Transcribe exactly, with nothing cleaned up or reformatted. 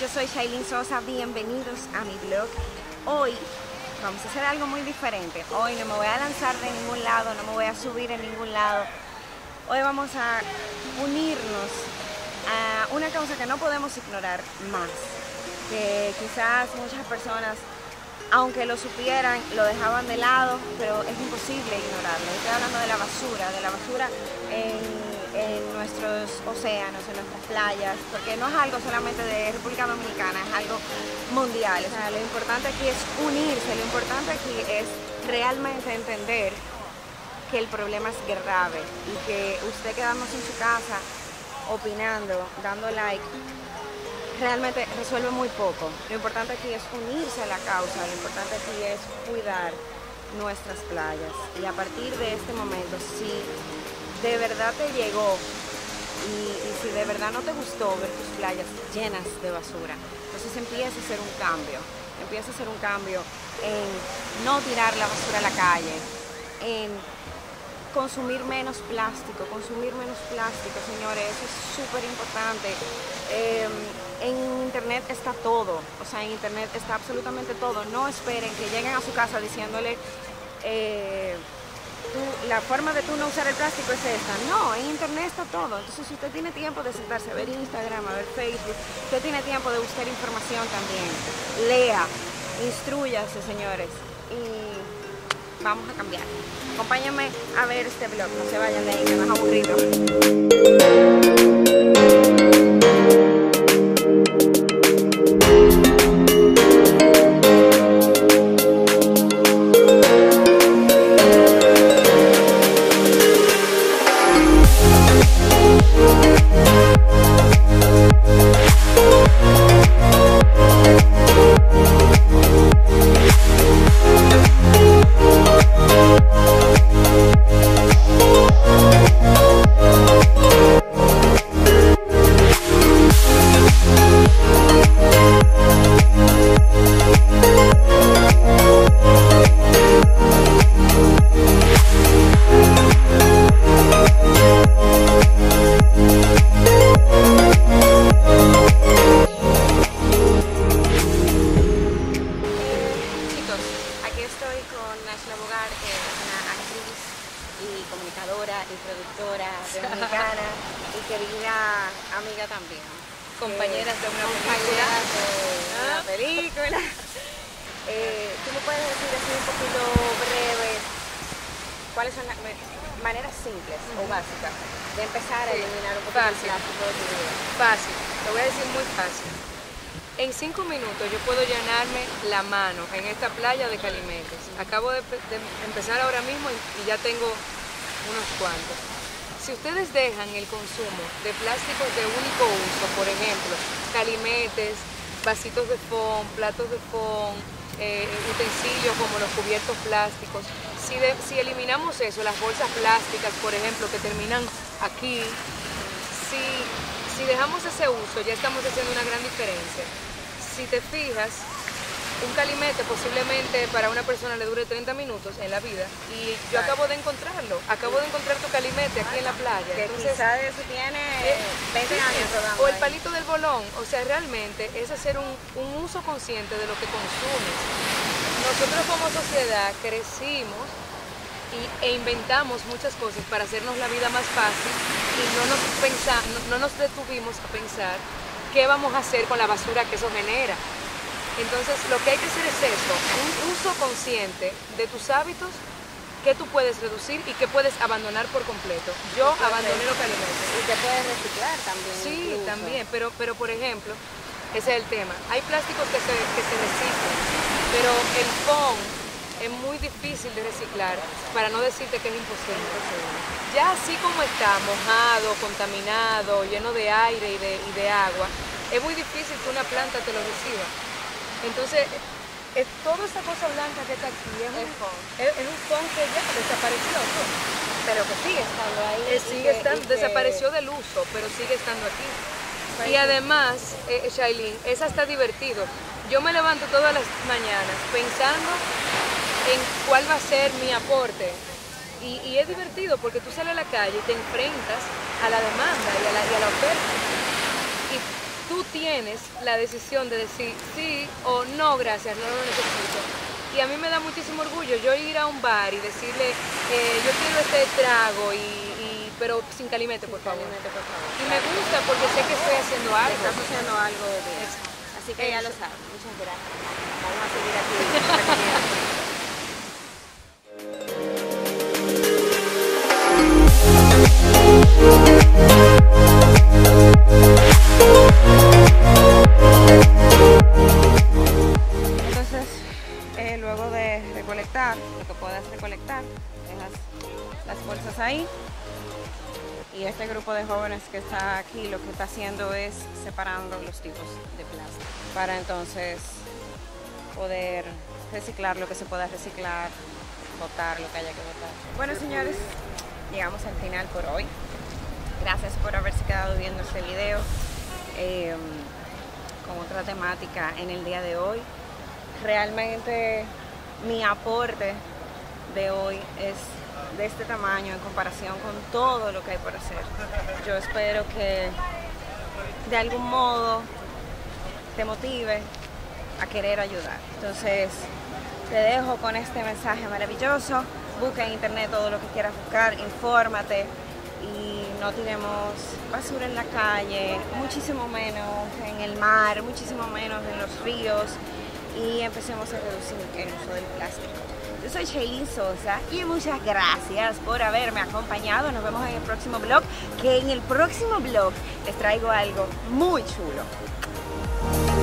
Yo soy Shailyn Sosa, bienvenidos a mi blog. Hoy vamos a hacer algo muy diferente. Hoy no me voy a lanzar de ningún lado, no me voy a subir en ningún lado. Hoy vamos a unirnos a una causa que no podemos ignorar más. Que quizás muchas personas, aunque lo supieran, lo dejaban de lado, pero es imposible ignorarlo. Estoy hablando de la basura, de la basura en... en nuestros océanos, en nuestras playas, porque no es algo solamente de República Dominicana, es algo mundial. O sea, lo importante aquí es unirse, lo importante aquí es realmente entender que el problema es grave y que usted quedándose en su casa opinando, dando like, realmente resuelve muy poco. Lo importante aquí es unirse a la causa, lo importante aquí es cuidar nuestras playas. Y a partir de este momento, sí, de verdad te llegó y, y si de verdad no te gustó ver tus playas llenas de basura, entonces empieza a hacer un cambio, empieza a hacer un cambio en no tirar la basura a la calle, en consumir menos plástico, consumir menos plástico, señores, eso es súper importante. Eh, en internet está todo, o sea, en internet está absolutamente todo. No esperen que lleguen a su casa diciéndole... Eh, Tú, la forma de tú no usar el plástico es esta. No, en internet está todo. Entonces, si usted tiene tiempo de sentarse a ver Instagram, a ver Facebook, usted tiene tiempo de buscar información también. Lea, instrúyase, señores. Y vamos a cambiar. Acompáñenme a ver este blog. No se vayan de ahí, que no es aburrido. Comunicadora y productora dominicana y querida amiga también. Compañeras eh, de una película. De ¿Ah? una película. eh, ¿Tú me puedes decir así un poquito breve cuáles son las maneras simples uh-huh. o básicas de empezar sí. a eliminar un poco de plástico de tu vida? Fácil, te voy a decir muy fácil. En cinco minutos yo puedo llenarme la mano en esta playa de Calimeques. Acabo de, de empezar ahora mismo y, y ya tengo unos cuantos. Si ustedes dejan el consumo de plásticos de único uso, por ejemplo, calimetes, vasitos de fond, platos de fond, eh, utensilios como los cubiertos plásticos, si, de, si eliminamos eso, las bolsas plásticas, por ejemplo, que terminan aquí, si, si dejamos ese uso, ya estamos haciendo una gran diferencia. Si te fijas, un calimete posiblemente para una persona le dure treinta minutos en la vida y yo claro. acabo de encontrarlo, acabo de encontrar tu calimete aquí en la playa. Que entonces, quizás eso tiene veinte años rodando. O el palito del bolón, o sea, realmente es hacer un, un uso consciente de lo que consumes. Nosotros como sociedad crecimos y, e inventamos muchas cosas para hacernos la vida más fácil y no nos, pensa, no, no nos detuvimos a pensar qué vamos a hacer con la basura que eso genera. Entonces, lo que hay que hacer es eso, un uso consciente de tus hábitos, que tú puedes reducir y que puedes abandonar por completo. Yo abandoné los alimentos. Y te puedes reciclar también. Sí, incluso. también, pero, pero por ejemplo, ese es el tema. Hay plásticos que se, que se reciclan, pero el fondo es muy difícil de reciclar, para no decirte que es imposible. Ya así como está, mojado, contaminado, lleno de aire y de, y de agua, es muy difícil que una planta te lo reciba. Entonces, es, toda esa cosa blanca que está aquí es, es un con es, es un con que ya desapareció, ¿no? Pero que sigue estando ahí. Eh, sigue que, estando, que... Desapareció del uso, pero sigue estando aquí. Y además, eh, Shailyn, es hasta divertido. Yo me levanto todas las mañanas pensando en cuál va a ser mi aporte. Y, y es divertido porque tú sales a la calle y te enfrentas a la demanda y a la, y a la oferta. Y tú tienes la decisión de decir sí o no, gracias, no lo necesito. Y a mí me da muchísimo orgullo yo ir a un bar y decirle, eh, yo quiero este trago y... pero sin calimete, por, sin favor. Calimete, por favor. Y me gusta porque sé que estoy haciendo algo. Estás haciendo algo de bien. Eso. Así que eso. Ya lo sabes. Muchas gracias. Vamos a seguir aquí. Entonces, eh, luego de recolectar, lo que puedas recolectar, dejas las bolsas ahí. Y este grupo de jóvenes que está aquí lo que está haciendo es separando los tipos de plástico para entonces poder reciclar lo que se pueda reciclar, botar lo que haya que botar. Bueno, señores, llegamos al final por hoy. Gracias por haberse quedado viendo este video eh, con otra temática en el día de hoy. Realmente mi aporte de hoy es de este tamaño en comparación con todo lo que hay por hacer. Yo espero que de algún modo te motive a querer ayudar. Entonces te dejo con este mensaje maravilloso. Busca en internet todo lo que quieras buscar, infórmate y no tiremos basura en la calle, muchísimo menos en el mar, muchísimo menos en los ríos, y empecemos a reducir el uso del plástico. Yo soy Shailyn Sosa y muchas gracias por haberme acompañado. Nos vemos en el próximo vlog, que en el próximo vlog les traigo algo muy chulo.